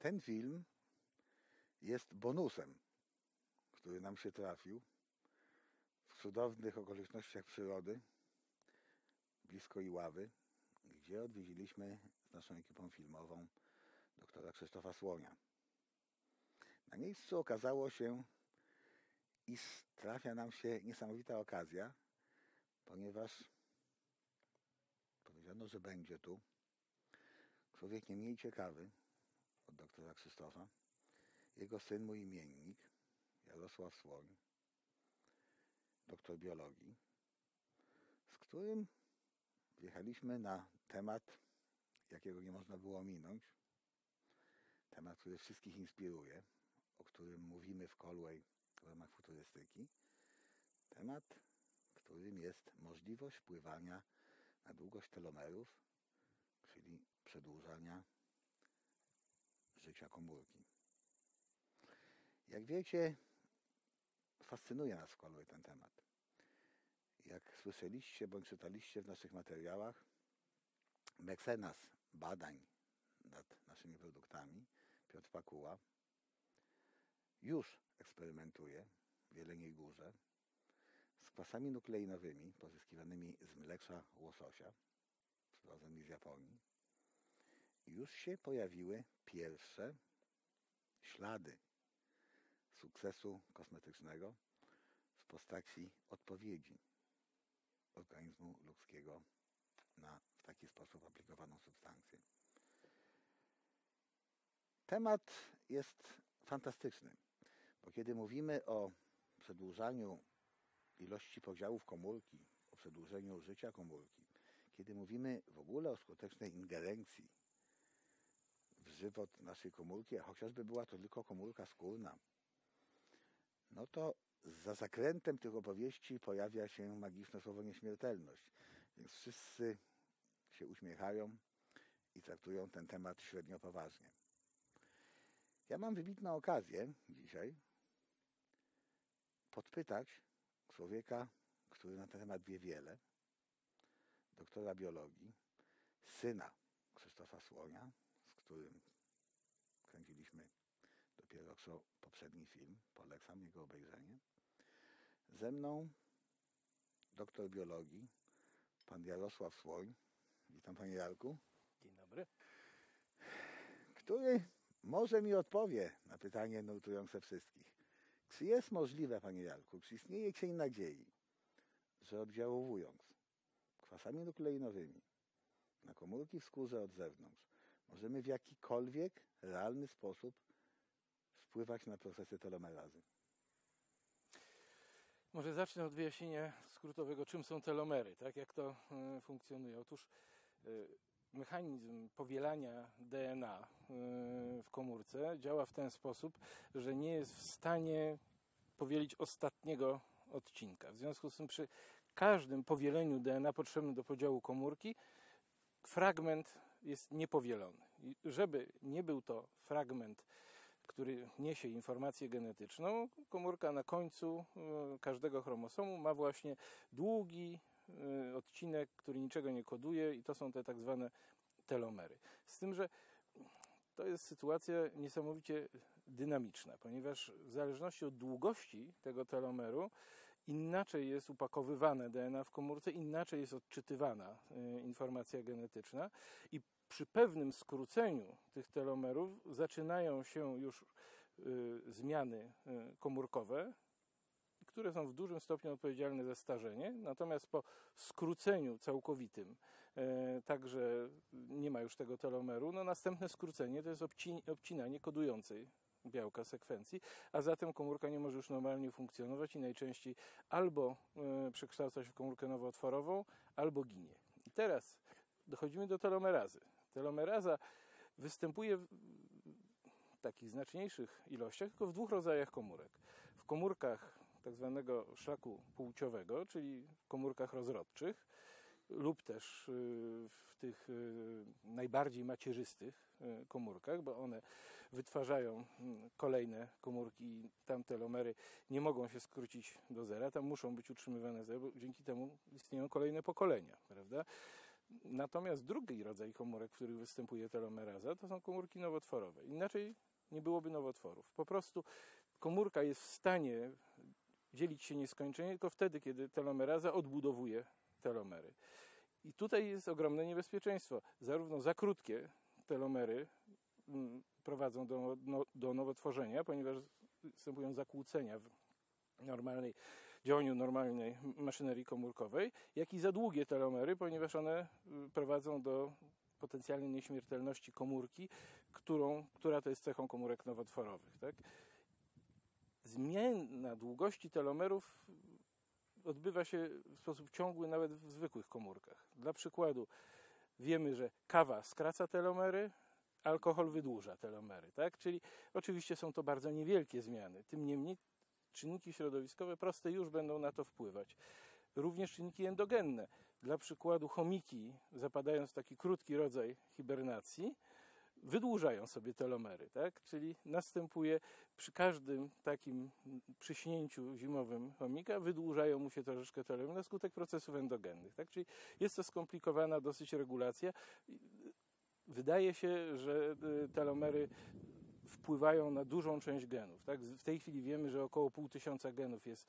Ten film jest bonusem, który nam się trafił w cudownych okolicznościach przyrody blisko Iławy, gdzie odwiedziliśmy z naszą ekipą filmową doktora Krzysztofa Słonia. Na miejscu okazało się, iż trafia nam się niesamowita okazja, ponieważ powiedziano, że będzie tu człowiek nie mniej ciekawy od doktora Krzysztofa, jego syn, mój imiennik, Jarosław Słoń, doktor biologii, z którym wjechaliśmy na temat, jakiego nie można było ominąć, temat, który wszystkich inspiruje, o którym mówimy w Kolwej w ramach futurystyki, temat, którym jest możliwość wpływania na długość telomerów, czyli przedłużania życia komórki. Jak wiecie, fascynuje nas w Kolwej ten temat. Jak słyszeliście bądź czytaliście w naszych materiałach, mecenas badań nad naszymi produktami, Piotr Pakuła, już eksperymentuje w Jeleniej Górze z kwasami nukleinowymi pozyskiwanymi z mlecza łososia, sprowadzonymi z Japonii. Już się pojawiły pierwsze ślady sukcesu kosmetycznego w postaci odpowiedzi organizmu ludzkiego na w taki sposób aplikowaną substancję. Temat jest fantastyczny, bo kiedy mówimy o przedłużaniu ilości podziałów komórki, o przedłużeniu życia komórki, kiedy mówimy w ogóle o skutecznej ingerencji w żywot naszej komórki, a chociażby była to tylko komórka skórna, no to za zakrętem tych opowieści pojawia się magiczne słowo nieśmiertelność. Więc wszyscy się uśmiechają i traktują ten temat średnio poważnie. Ja mam wybitną okazję dzisiaj podpytać człowieka, który na ten temat wie wiele, doktora biologii, syna Krzysztofa Słonia, z którym kręciliśmy dopiero co poprzedni film, polecam jego obejrzenie. Ze mną doktor biologii, pan Jarosław Słoń. Witam, panie Jarku. Dzień dobry. Który może mi odpowie na pytanie nurtujące wszystkich. Czy jest możliwe, panie Jarku, czy istnieje cień nadziei, że oddziałowując kwasami nukleinowymi na komórki w skórze od zewnątrz, możemy w jakikolwiek realny sposób wpływać na procesy telomerazy? Może zacznę od wyjaśnienia skrótowego, czym są telomery, tak? Jak to funkcjonuje. Otóż mechanizm powielania DNA w komórce działa w ten sposób, że nie jest w stanie powielić ostatniego odcinka. W związku z tym przy każdym powieleniu DNA potrzebnym do podziału komórki fragment jest niepowielony. I żeby nie był to fragment, który niesie informację genetyczną, komórka na końcu każdego chromosomu ma właśnie długi odcinek, który niczego nie koduje, i to są te tak zwane telomery. Z tym, że to jest sytuacja niesamowicie dynamiczna, ponieważ w zależności od długości tego telomeru inaczej jest upakowywane DNA w komórce, inaczej jest odczytywana informacja genetyczna i przy pewnym skróceniu tych telomerów zaczynają się już zmiany komórkowe, które są w dużym stopniu odpowiedzialne za starzenie. Natomiast po skróceniu całkowitym, także nie ma już tego telomeru, no następne skrócenie to jest obcinanie kodującej białka sekwencji, a zatem komórka nie może już normalnie funkcjonować i najczęściej albo przekształca się w komórkę nowotworową, albo ginie. I teraz dochodzimy do telomerazy. Telomeraza występuje w takich znaczniejszych ilościach tylko w dwóch rodzajach komórek. W komórkach tak zwanego szlaku płciowego, czyli w komórkach rozrodczych, lub też w tych najbardziej macierzystych komórkach, bo one wytwarzają kolejne komórki i tam telomery nie mogą się skrócić do zera, tam muszą być utrzymywane zero, bo dzięki temu istnieją kolejne pokolenia, prawda? Natomiast drugi rodzaj komórek, w których występuje telomeraza, to są komórki nowotworowe. Inaczej nie byłoby nowotworów. Po prostu komórka jest w stanie dzielić się nieskończenie tylko wtedy, kiedy telomeraza odbudowuje telomery. I tutaj jest ogromne niebezpieczeństwo. Zarówno za krótkie telomery prowadzą do nowotworzenia, ponieważ występują zakłócenia w działaniu normalnej maszynerii komórkowej, jak i za długie telomery, ponieważ one prowadzą do potencjalnej nieśmiertelności komórki, która to jest cechą komórek nowotworowych. Tak? Zmiana długości telomerów odbywa się w sposób ciągły nawet w zwykłych komórkach. Dla przykładu wiemy, że kawa skraca telomery, alkohol wydłuża telomery. Tak? Czyli oczywiście są to bardzo niewielkie zmiany. Tym niemniej czynniki środowiskowe proste już będą na to wpływać. Również czynniki endogenne. Dla przykładu chomiki, zapadając w taki krótki rodzaj hibernacji, wydłużają sobie telomery, tak? Czyli następuje przy każdym takim przyśnięciu zimowym chomika, wydłużają mu się troszeczkę telomery na skutek procesów endogennych, tak? Czyli jest to skomplikowana dosyć regulacja. Wydaje się, że telomery wpływają na dużą część genów. Tak? W tej chwili wiemy, że około 5000 genów jest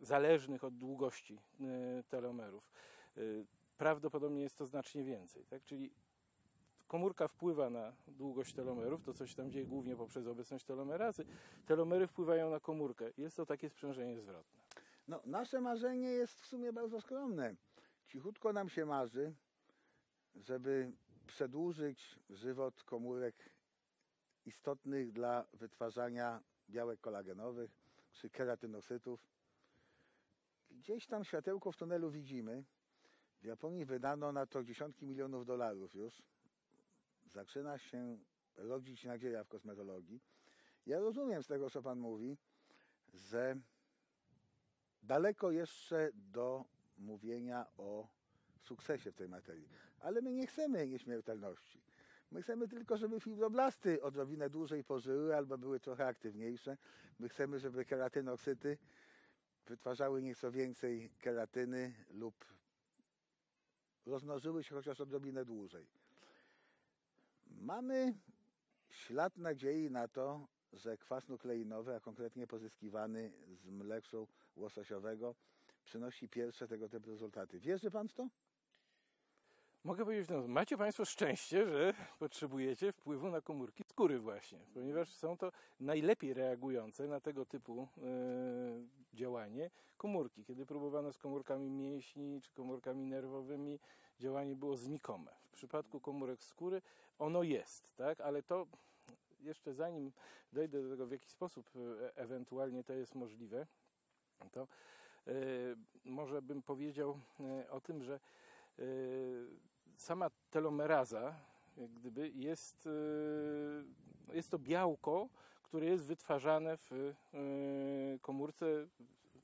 zależnych od długości telomerów. Prawdopodobnie jest to znacznie więcej. Tak? Czyli komórka wpływa na długość telomerów, to co się tam dzieje głównie poprzez obecność telomerazy. Telomery wpływają na komórkę. Jest to takie sprzężenie zwrotne. No, nasze marzenie jest w sumie bardzo skromne. Cichutko nam się marzy, żeby przedłużyć żywot komórek istotnych dla wytwarzania białek kolagenowych czy keratynocytów. Gdzieś tam światełko w tunelu widzimy. W Japonii wydano na to dziesiątki milionów dolarów już. Zaczyna się rodzić nadzieja w kosmetologii. Ja rozumiem z tego, co Pan mówi, że daleko jeszcze do mówienia o sukcesie w tej materii. Ale my nie chcemy nieśmiertelności. My chcemy tylko, żeby fibroblasty odrobinę dłużej pożyły albo były trochę aktywniejsze. My chcemy, żeby keratynoksyty wytwarzały nieco więcej keratyny lub rozmnożyły się chociaż odrobinę dłużej. Mamy ślad nadziei na to, że kwas nukleinowy, a konkretnie pozyskiwany z mleczą łososiowego, przynosi pierwsze tego typu rezultaty. Wierzy Pan w to? Mogę powiedzieć, no, macie Państwo szczęście, że potrzebujecie wpływu na komórki skóry właśnie, ponieważ są to najlepiej reagujące na tego typu działanie komórki. Kiedy próbowano z komórkami mięśni czy komórkami nerwowymi, działanie było znikome. W przypadku komórek skóry ono jest, tak? Ale to jeszcze zanim dojdę do tego, w jaki sposób ewentualnie to jest możliwe, to może bym powiedział o tym, że sama telomeraza, jak gdyby, jest to białko, które jest wytwarzane w komórce.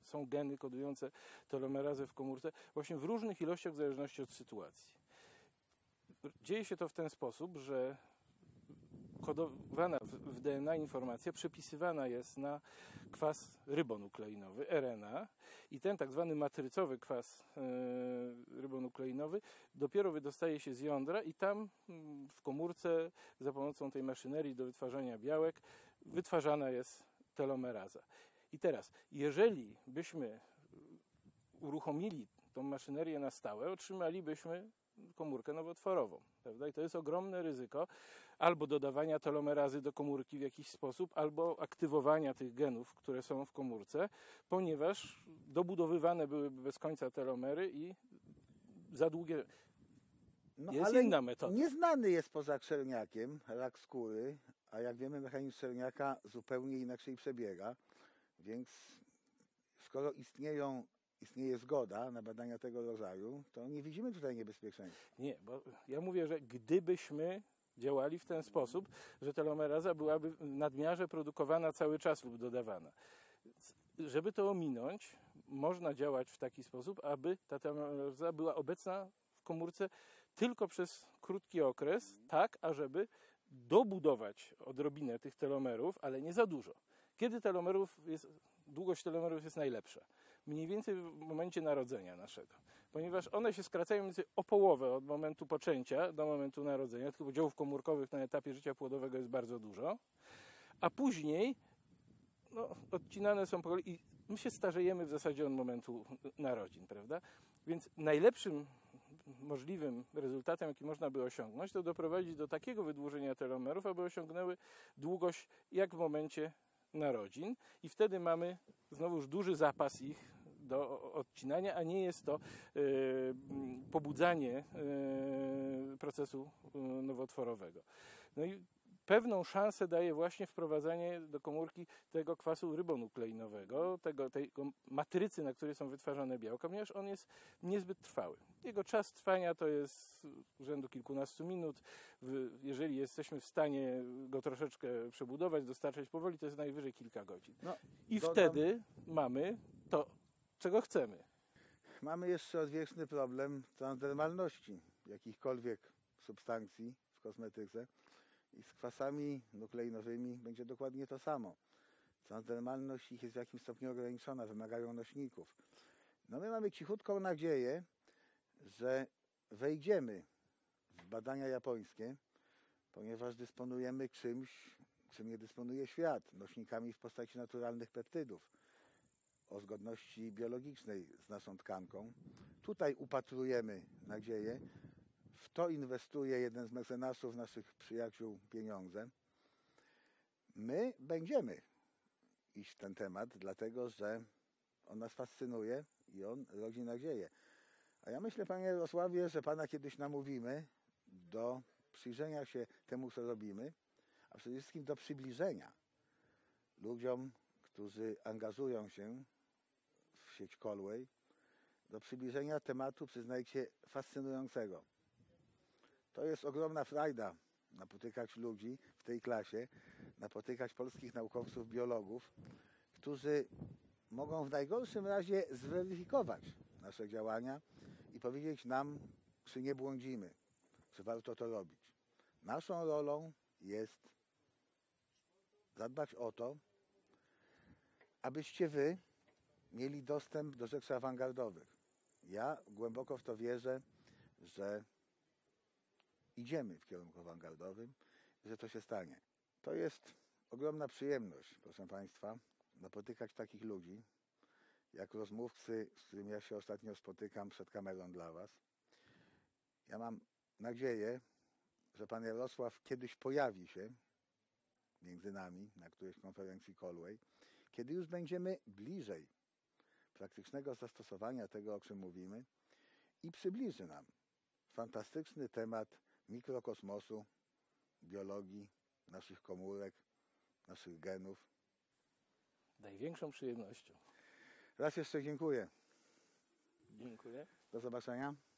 Są geny kodujące telomerazę w komórce właśnie w różnych ilościach w zależności od sytuacji. Dzieje się to w ten sposób, że kodowana w DNA informacja przepisywana jest na kwas rybonukleinowy, RNA, i ten tak zwany matrycowy kwas rybonukleinowy dopiero wydostaje się z jądra i tam w komórce za pomocą tej maszynerii do wytwarzania białek wytwarzana jest telomeraza. I teraz, jeżeli byśmy uruchomili tą maszynerię na stałe, otrzymalibyśmy komórkę nowotworową, prawda? I to jest ogromne ryzyko albo dodawania telomerazy do komórki w jakiś sposób, albo aktywowania tych genów, które są w komórce, ponieważ dobudowywane byłyby bez końca telomery i za długie. No, jest ale inna metoda. Nieznany jest poza czerniakiem rak skóry, a jak wiemy, mechanizm czerniaka zupełnie inaczej przebiega, więc skoro istnieje zgoda na badania tego rodzaju, to nie widzimy tutaj niebezpieczeństwa. Nie, bo ja mówię, że gdybyśmy działali w ten sposób, że telomeraza byłaby w nadmiarze produkowana cały czas lub dodawana. Żeby to ominąć, można działać w taki sposób, aby ta telomeraza była obecna w komórce tylko przez krótki okres, tak, ażeby dobudować odrobinę tych telomerów, ale nie za dużo. Kiedy długość telomerów jest najlepsza? Mniej więcej w momencie narodzenia naszego. ponieważ one się skracają o połowę od momentu poczęcia do momentu narodzenia, tylko działów komórkowych na etapie życia płodowego jest bardzo dużo, a później odcinane są po kolei i my się starzejemy w zasadzie od momentu narodzin, prawda? Więc najlepszym możliwym rezultatem, jaki można by osiągnąć, to doprowadzić do takiego wydłużenia telomerów, aby osiągnęły długość jak w momencie narodzin i wtedy mamy znowuż duży zapas ich do odcinania, a nie jest to pobudzanie procesu nowotworowego. No i pewną szansę daje właśnie wprowadzanie do komórki tego kwasu rybonukleinowego, tej matrycy, na której są wytwarzane białka, ponieważ on jest niezbyt trwały. Jego czas trwania to jest rzędu kilkunastu minut. Jeżeli jesteśmy w stanie go troszeczkę przebudować, dostarczać powoli, to jest najwyżej kilka godzin. Wtedy mamy to, czego chcemy. Mamy jeszcze odwieczny problem transdermalności jakichkolwiek substancji w kosmetyce. I z kwasami nukleinowymi będzie dokładnie to samo. Transdermalność ich jest w jakimś stopniu ograniczona, wymagają nośników. No my mamy cichutką nadzieję, że wejdziemy w badania japońskie, ponieważ dysponujemy czymś, czym nie dysponuje świat, nośnikami w postaci naturalnych peptydów o zgodności biologicznej z naszą tkanką. Tutaj upatrujemy nadzieję. W to inwestuje jeden z mecenasów, naszych przyjaciół, pieniądze. My będziemy iść w ten temat, dlatego że on nas fascynuje i on rodzi nadzieję. A ja myślę, panie Jarosławie, że pana kiedyś namówimy do przyjrzenia się temu, co robimy, a przede wszystkim do przybliżenia ludziom, którzy angażują się w sieć Kolłej, do przybliżenia tematu, przyznajcie, fascynującego. To jest ogromna frajda, napotykać ludzi w tej klasie, napotykać polskich naukowców, biologów, którzy mogą w najgorszym razie zweryfikować nasze działania i powiedzieć nam, czy nie błądzimy, czy warto to robić. Naszą rolą jest zadbać o to, abyście wy mieli dostęp do rzeczy awangardowych. Ja głęboko w to wierzę, że idziemy w kierunku awangardowym, że to się stanie. To jest ogromna przyjemność, proszę Państwa, napotykać takich ludzi, jak rozmówcy, z którymi ja się ostatnio spotykam przed kamerą dla Was. Ja mam nadzieję, że Pan Jarosław kiedyś pojawi się między nami na którejś konferencji Kolłej, kiedy już będziemy bliżej praktycznego zastosowania tego, o czym mówimy i przybliży nam fantastyczny temat mikrokosmosu, biologii, naszych komórek, naszych genów. Największą przyjemnością. Raz jeszcze dziękuję. Dziękuję. Do zobaczenia.